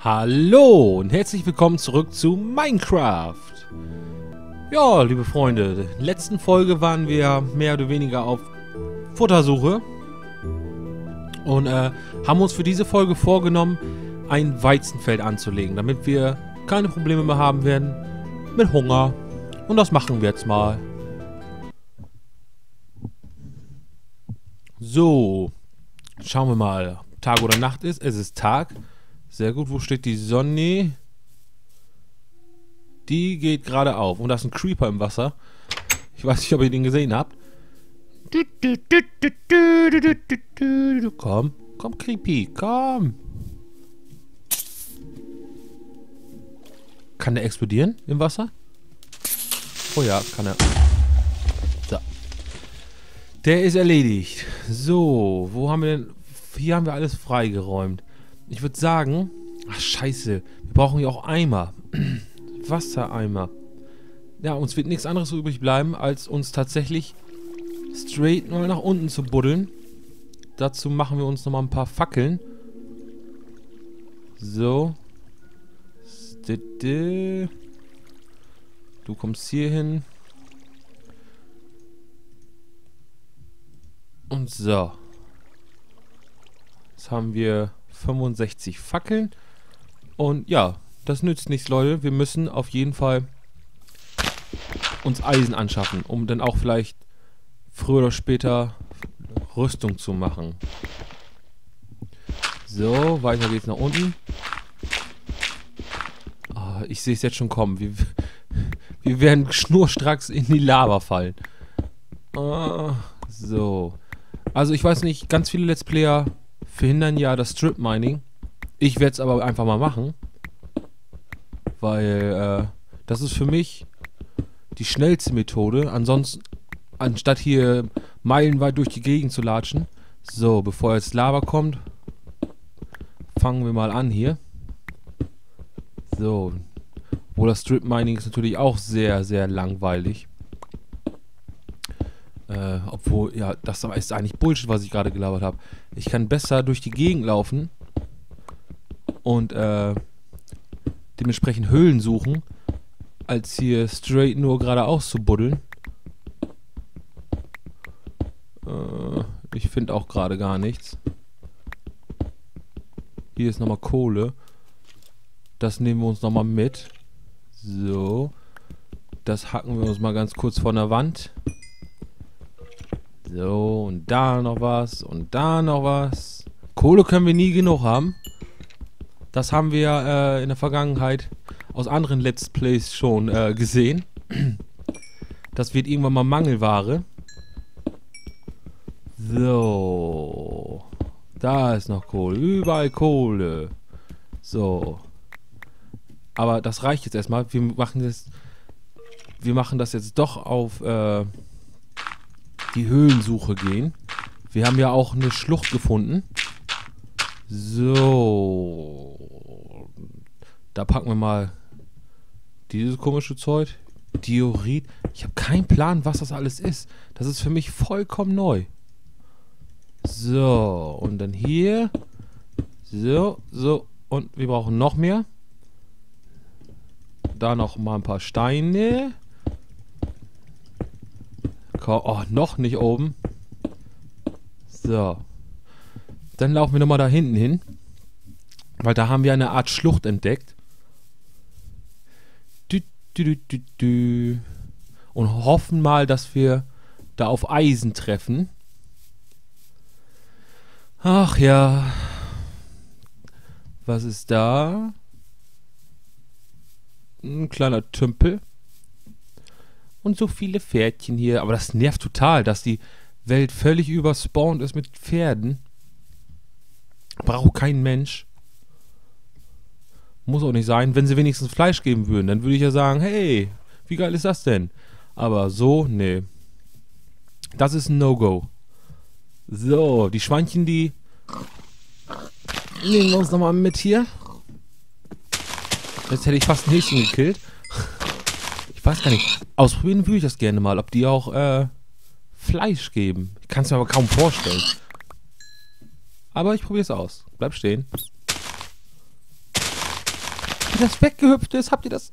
Hallo und herzlich willkommen zurück zu Minecraft. Ja, liebe Freunde, in der letzten Folge waren wir mehr oder weniger auf Futtersuche und haben uns für diese Folge vorgenommen, ein Weizenfeld anzulegen, damit wir keine Probleme mehr haben werden mit Hunger. Und das machen wir jetzt mal. So, schauen wir mal, ob Tag oder Nacht ist. Es ist Tag. Sehr gut, wo steht die Sonne? Die geht gerade auf. Und da ist ein Creeper im Wasser. Ich weiß nicht, ob ihr den gesehen habt. Komm, komm, Creepy, komm. Kann der explodieren im Wasser? Oh ja, kann er. So. Der ist erledigt. So, wo haben wir denn... Hier haben wir alles freigeräumt. Ich würde sagen, ach scheiße, wir brauchen ja auch Eimer. Wassereimer. Ja, uns wird nichts anderes übrig bleiben, als uns tatsächlich straight mal nach unten zu buddeln. Dazu machen wir uns nochmal ein paar Fackeln. So. Du kommst hier hin. Und so. Jetzt haben wir 65 Fackeln. Und ja, das nützt nichts, Leute. Wir müssen auf jeden Fall uns Eisen anschaffen, um dann auch vielleicht früher oder später Rüstung zu machen. So, weiter geht's nach unten. Oh, ich sehe es jetzt schon kommen. Wir werden schnurstracks in die Lava fallen. Oh, so. Also ich weiß nicht, ganz viele Let's Player verhindern ja das Strip-Mining. Ich werde es aber einfach mal machen. Weil das ist für mich die schnellste Methode. Ansonsten, anstatt hier meilenweit durch die Gegend zu latschen. So, bevor jetzt Lava kommt, fangen wir mal an hier. So. Obwohl das Strip-Mining ist natürlich auch sehr, sehr langweilig. Obwohl, ja, das ist eigentlich Bullshit, was ich gerade gelabert habe. Ich kann besser durch die Gegend laufen und dementsprechend Höhlen suchen, als hier straight nur geradeaus zu buddeln. Ich finde auch gerade gar nichts. Hier ist nochmal Kohle. Das nehmen wir uns nochmal mit. So. Das hacken wir uns mal ganz kurz von der Wand. So, und da noch was, und da noch was. Kohle können wir nie genug haben. Das haben wir in der Vergangenheit aus anderen Let's Plays schon gesehen. Das wird irgendwann mal Mangelware. So. Da ist noch Kohle. Überall Kohle. So. Aber das reicht jetzt erstmal. Wir machen das jetzt doch auf... die Höhlensuche gehen. Wir haben ja auch eine Schlucht gefunden. So. Da packen wir mal dieses komische Zeug. Diorit. Ich habe keinen Plan, was das alles ist. Das ist für mich vollkommen neu. So. Und dann hier. So. So. Und wir brauchen noch mehr. Da noch mal ein paar Steine. Oh, noch nicht oben. So. Dann laufen wir nochmal da hinten hin. Weil da haben wir eine Art Schlucht entdeckt. Und hoffen mal, dass wir da auf Eisen treffen. Ach ja. Was ist da? Ein kleiner Tümpel. Und so viele Pferdchen hier. Aber das nervt total, dass die Welt völlig überspawnt ist mit Pferden. Braucht kein Mensch. Muss auch nicht sein. Wenn sie wenigstens Fleisch geben würden, dann würde ich ja sagen, hey, wie geil ist das denn? Aber so, nee. Das ist ein No-Go. So, die Schweinchen, die nehmen wir uns nochmal mit hier. Jetzt hätte ich fast ein Häschen gekillt. Ich weiß gar nicht. Ausprobieren würde ich das gerne mal, ob die auch Fleisch geben. Ich kann es mir aber kaum vorstellen. Aber ich probiere es aus. Bleib stehen. wie das weggehüpft ist. Habt ihr das?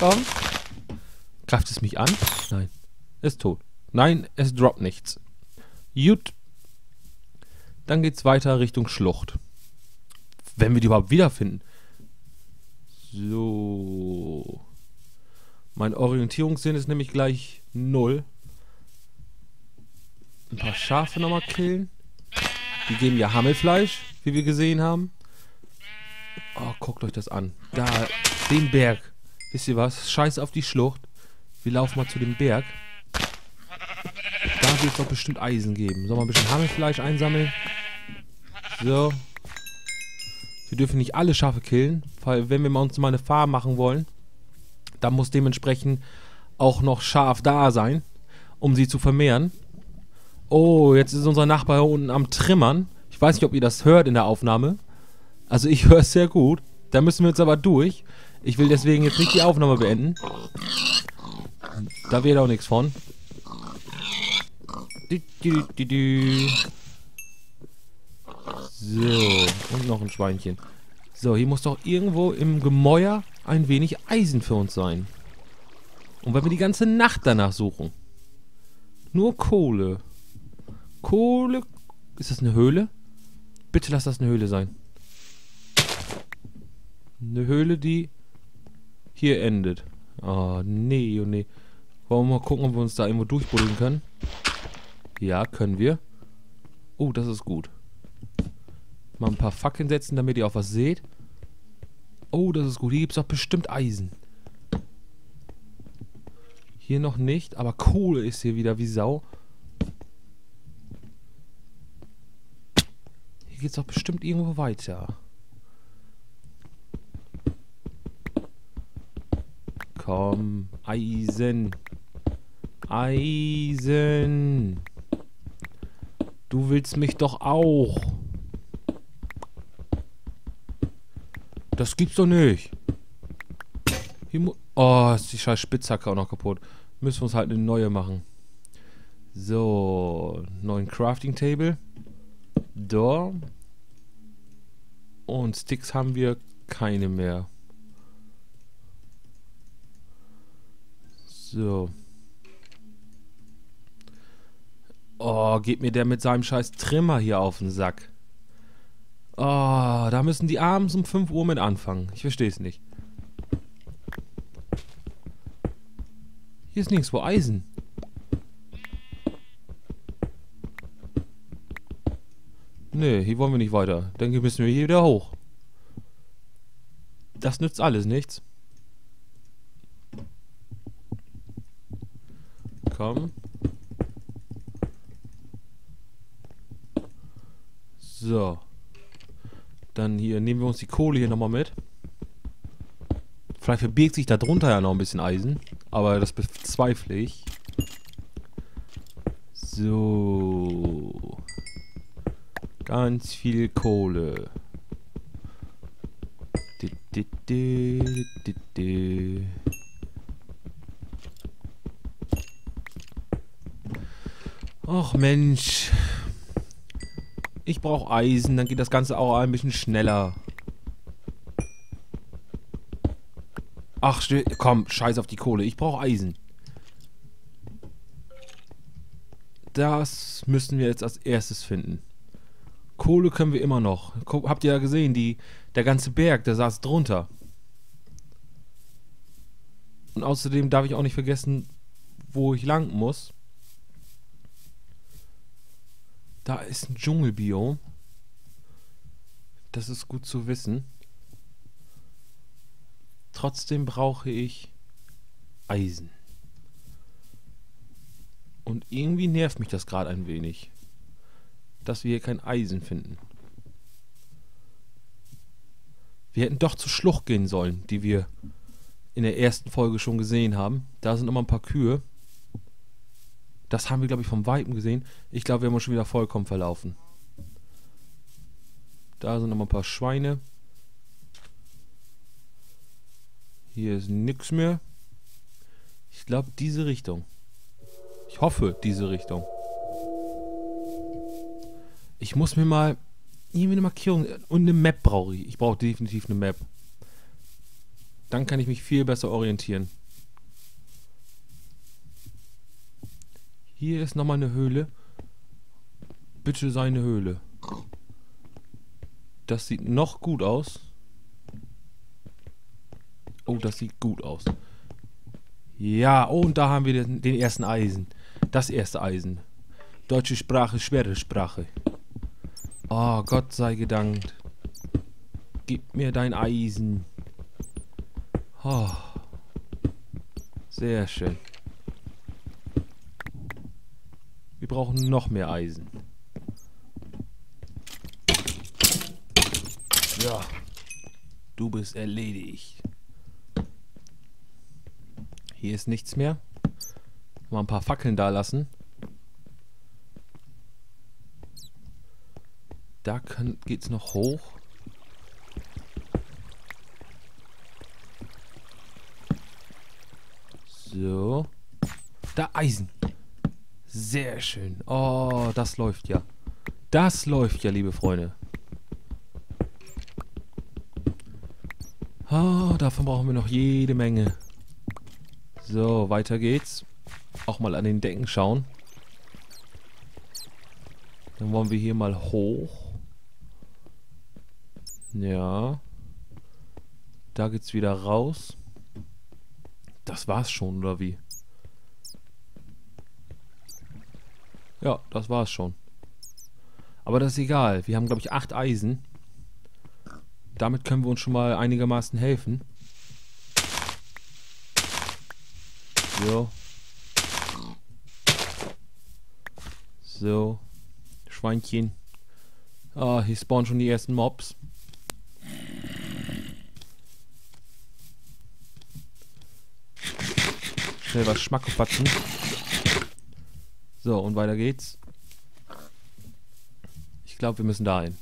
Komm. Greift es mich an? Nein. Ist tot. Nein, es droppt nichts. Gut. Dann geht's weiter Richtung Schlucht. Wenn wir die überhaupt wiederfinden. So. Mein Orientierungssinn ist nämlich gleich 0. Ein paar Schafe nochmal killen. Die geben ja Hammelfleisch, wie wir gesehen haben. Oh, guckt euch das an. Da, den Berg. Wisst ihr was? Scheiß auf die Schlucht. Wir laufen mal zu dem Berg. Da wird es doch bestimmt Eisen geben. Sollen wir ein bisschen Hammelfleisch einsammeln? So. Wir dürfen nicht alle Schafe killen, weil wenn wir uns mal eine Farm machen wollen, dann muss dementsprechend auch noch Schaf da sein, um sie zu vermehren. Oh, jetzt ist unser Nachbar hier unten am Trimmern. Ich weiß nicht, ob ihr das hört in der Aufnahme. Also ich höre es sehr gut. Da müssen wir jetzt aber durch. Ich will deswegen jetzt nicht die Aufnahme beenden. Da wird auch nichts von. So, und noch ein Schweinchen. So, hier muss doch irgendwo im Gemäuer ein wenig Eisen für uns sein. Und wenn wir die ganze Nacht danach suchen. Nur Kohle. Kohle. Ist das eine Höhle? Bitte lass das eine Höhle sein. Eine Höhle, die hier endet. Oh, nee, oh, nee. Wollen wir mal gucken, ob wir uns da irgendwo durchbuddeln können? Ja, können wir. Oh, das ist gut. Mal ein paar Fackeln setzen, damit ihr auch was seht. Oh, das ist gut. Hier gibt es doch bestimmt Eisen. Hier noch nicht, aber Kohle ist hier wieder wie Sau. Hier geht es doch bestimmt irgendwo weiter. Komm, Eisen. Eisen. Du willst mich doch auch. Das gibt's doch nicht. Oh, ist die scheiß Spitzhacke auch noch kaputt. Müssen wir uns halt eine neue machen. So, neuen Crafting Table. Da. Und Sticks haben wir keine mehr. So. Oh, geht mir der mit seinem scheiß Trimmer hier auf den Sack. Oh, da müssen die abends um 5 Uhr mit anfangen. Ich verstehe es nicht. Hier ist nirgendwo Eisen. Nee, hier wollen wir nicht weiter. Dann müssen wir hier wieder hoch. Das nützt alles nichts. Komm. So. Dann hier nehmen wir uns die Kohle hier nochmal mit. Vielleicht verbirgt sich da drunter ja noch ein bisschen Eisen. Aber das bezweifle ich. So. Ganz viel Kohle. Och Mensch. Ich brauche Eisen, dann geht das Ganze auch ein bisschen schneller. Ach, komm, scheiß auf die Kohle. Ich brauche Eisen. Das müssen wir jetzt als erstes finden. Kohle können wir immer noch. Habt ihr ja gesehen, der ganze Berg, der saß drunter. Und außerdem darf ich auch nicht vergessen, wo ich lang muss. Da ist ein Dschungelbiom. Das ist gut zu wissen. Trotzdem brauche ich Eisen. Und irgendwie nervt mich das gerade ein wenig, dass wir hier kein Eisen finden. Wir hätten doch zur Schlucht gehen sollen, die wir in der ersten Folge schon gesehen haben. Da sind immer ein paar Kühe. Das haben wir, glaube ich, vom Weitem gesehen. Ich glaube, wir haben uns schon wieder vollkommen verlaufen. Da sind nochmal ein paar Schweine. Hier ist nichts mehr. Ich glaube, diese Richtung. Ich hoffe, diese Richtung. Ich muss mir mal Irgendwie eine Markierung und eine Map brauche ich. Ich brauche definitiv eine Map. Dann kann ich mich viel besser orientieren. Hier ist nochmal eine Höhle. Bitte sei eine Höhle. Das sieht noch gut aus. Oh, das sieht gut aus. Ja, oh, und da haben wir den ersten Eisen. Das erste Eisen. Deutsche Sprache, schwere Sprache. Oh, Gott sei gedankt. Gib mir dein Eisen. Oh. Sehr schön. Wir brauchen noch mehr Eisen. Ja. Du bist erledigt. Hier ist nichts mehr. Mal ein paar Fackeln da lassen. Da geht's noch hoch. So. Da Eisen. Sehr schön. Oh, das läuft ja. Das läuft ja, liebe Freunde. Oh, davon brauchen wir noch jede Menge. So, weiter geht's. Auch mal an den Decken schauen. Dann wollen wir hier mal hoch. Ja. Da geht's wieder raus. Das war's schon, oder wie? Ja, das war's schon. Aber das ist egal. Wir haben, glaube ich, 8 Eisen. Damit können wir uns schon mal einigermaßen helfen. So. So. Schweinchen. Ah, hier spawnen schon die ersten Mobs. Schnell was Schmackofatzen. So, und weiter geht's. Ich glaube, wir müssen da hin.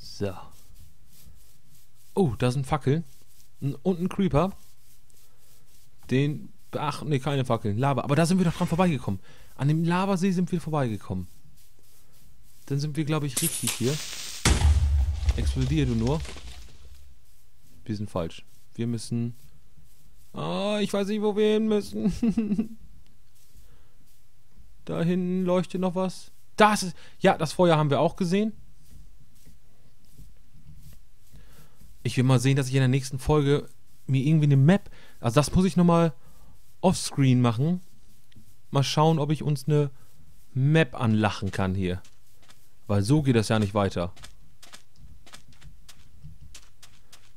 So. Oh, da sind Fackeln. Und ein Creeper. Den. Ach, ne, keine Fackeln. Lava. Aber da sind wir doch dran vorbeigekommen. An dem Lavasee sind wir vorbeigekommen. Dann sind wir, glaube ich, richtig hier. Explodier du nur. Wir sind falsch. Wir müssen. Oh, ich weiß nicht, wo wir hin müssen. Da hinten leuchtet noch was. Das ist. Ja, das Feuer haben wir auch gesehen. Ich will mal sehen, dass ich in der nächsten Folge mir irgendwie eine Map. Also das muss ich nochmal offscreen machen. Mal schauen, ob ich uns eine Map anlachen kann hier. Weil so geht das ja nicht weiter.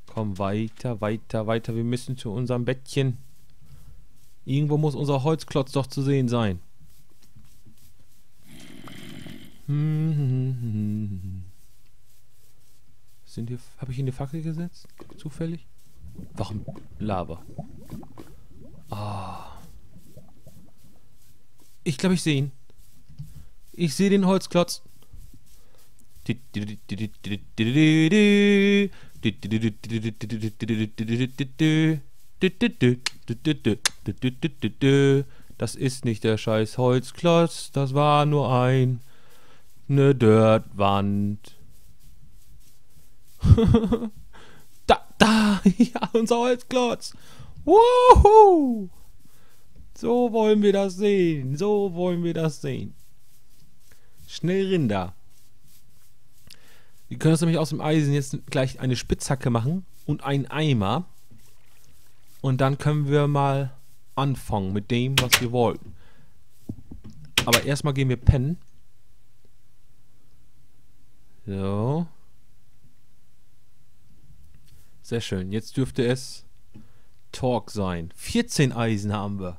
Komm, weiter, weiter, weiter. Wir müssen zu unserem Bettchen. Irgendwo muss unser Holzklotz doch zu sehen sein. Sind hier, habe ich in die Fackel gesetzt? Zufällig? Warum? Lava. Ah. Ich glaube, ich sehe ihn. Ich sehe den Holzklotz. Das ist nicht der scheiß Holzklotz, das war nur eine Dirtwand. Da, ja, unser Holzklotz. Wuhu! So wollen wir das sehen. So wollen wir das sehen. Schnell Rinder. Wir können uns nämlich aus dem Eisen jetzt gleich eine Spitzhacke machen und einen Eimer. Und dann können wir mal anfangen mit dem, was wir wollten. Aber erstmal gehen wir pennen. So. Sehr schön. Jetzt dürfte es Talk sein. 14 Eisen haben wir.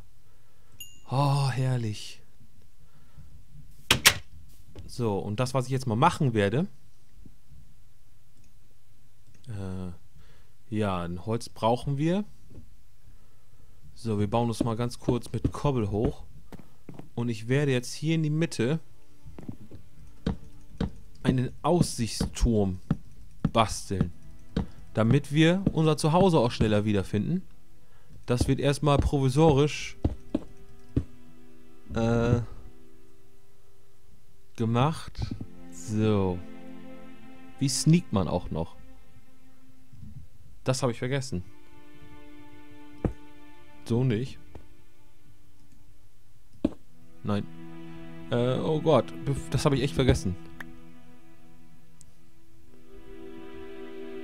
Oh, herrlich. So, und das, was ich jetzt mal machen werde. Ja, ein Holz brauchen wir. So, wir bauen uns mal ganz kurz mit Kobbel hoch. Und ich werde jetzt hier in die Mitte einen Aussichtsturm basteln. Damit wir unser Zuhause auch schneller wiederfinden. Das wird erstmal provisorisch gemacht. So. Wie sneakt man auch noch? Das habe ich vergessen. So nicht. Nein. Oh Gott, das habe ich echt vergessen.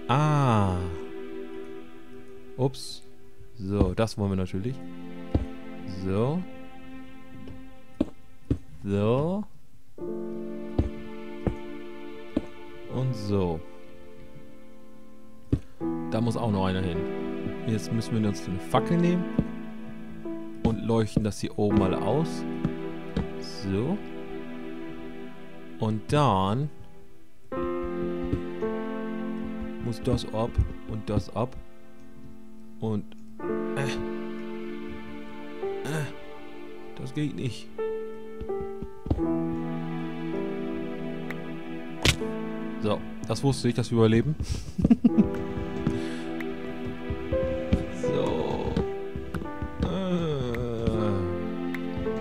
Ah. Ups. So, das wollen wir natürlich. So. So. Und so. Da muss auch noch einer hin. Jetzt müssen wir uns eine Fackel nehmen. Und leuchten das hier oben mal aus. So. Und dann muss das ab und das ab. Und das geht nicht. So, das wusste ich, dass wir überleben. So.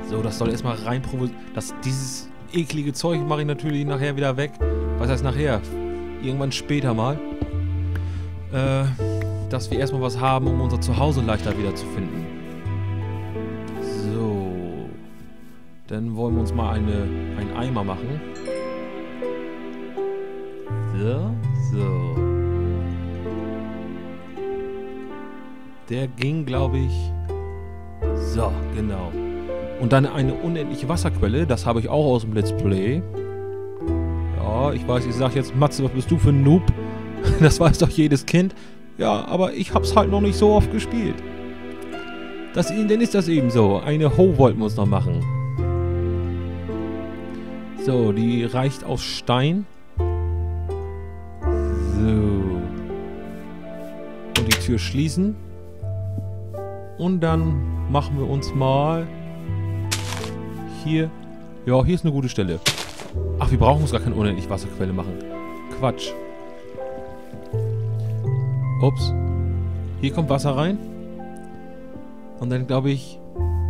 So, das soll erstmal rein provozieren. Dieses eklige Zeug mache ich natürlich nachher wieder weg. Was heißt nachher? Irgendwann später mal. Dass wir erstmal was haben, um unser Zuhause leichter wieder zu finden. So. Dann wollen wir uns mal einen Eimer machen. So, so. Der ging, glaube ich... So, genau. Und dann eine unendliche Wasserquelle. Das habe ich auch aus dem Let's Play. Ja, ich weiß, ich sage jetzt, Matze, was bist du für ein Noob? Das weiß doch jedes Kind. Ja, aber ich hab's halt noch nicht so oft gespielt. Dann ist das eben so. Eine Hoe wollten wir uns noch machen. So, die reicht aus Stein. So. Und die Tür schließen. Und dann machen wir uns mal... Hier. Ja, hier ist eine gute Stelle. Ach, wir brauchen uns gar keine unendliche Wasserquelle machen. Quatsch. Ups. Hier kommt Wasser rein. Und dann, glaube ich,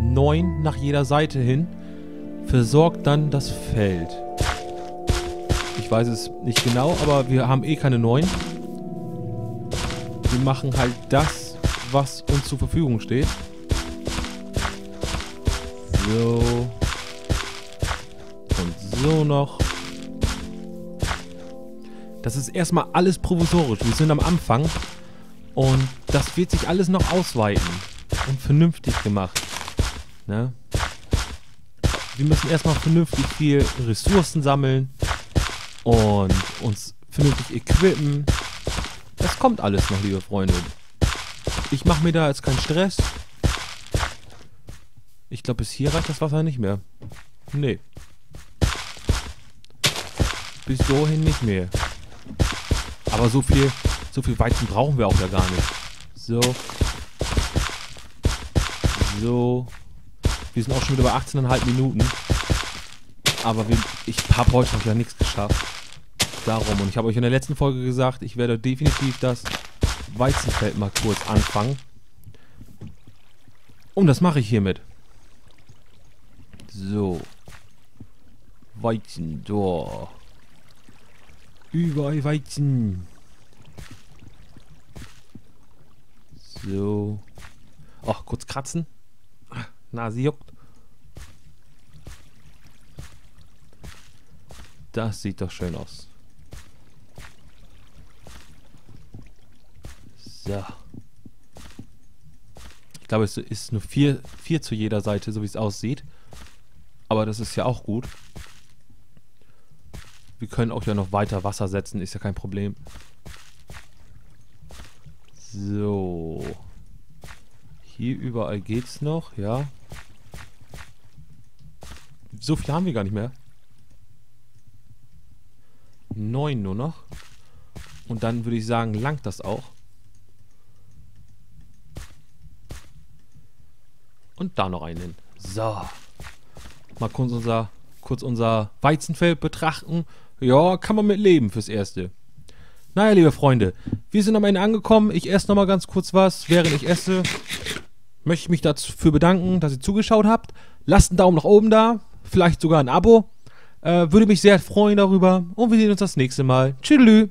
9 nach jeder Seite hin. Versorgt dann das Feld. Ich weiß es nicht genau, aber wir haben eh keine 9. Wir machen halt das, was uns zur Verfügung steht. So. Und so noch. Das ist erstmal alles provisorisch. Wir sind am Anfang. Und das wird sich alles noch ausweiten. Und vernünftig gemacht. Ne? Wir müssen erstmal vernünftig viel Ressourcen sammeln. Und uns vernünftig equippen. Das kommt alles noch, liebe Freunde. Ich mache mir da jetzt keinen Stress. Ich glaube, bis hier reicht das Wasser nicht mehr. Nee. Bis dahin nicht mehr. Aber so viel Weizen brauchen wir auch ja gar nicht. So. So. Wir sind auch schon wieder bei 18,5 Minuten. Aber ich habe heute noch ja nichts geschafft. Darum. Und ich habe euch in der letzten Folge gesagt, ich werde definitiv das Weizenfeld mal kurz anfangen. Und das mache ich hiermit. So. Weizen. So. Überall Weizen. So. Ach, kurz kratzen. Nase juckt. Das sieht doch schön aus. So. Ich glaube, es ist nur 4 zu jeder Seite, so wie es aussieht. Aber das ist ja auch gut. Wir können auch ja noch weiter Wasser setzen, ist ja kein Problem. So. Hier überall geht's noch, ja. So viel haben wir gar nicht mehr. 9 nur noch. Und dann würde ich sagen, langt das auch. Und da noch einen hin. So. Mal kurz unser Weizenfeld betrachten. Ja, kann man mit leben fürs Erste. Naja, liebe Freunde, wir sind am Ende angekommen. Ich esse nochmal ganz kurz was. Während ich esse, möchte ich mich dafür bedanken, dass ihr zugeschaut habt. Lasst einen Daumen nach oben da, vielleicht sogar ein Abo. Würde mich sehr freuen darüber und wir sehen uns das nächste Mal. Tschüdelü!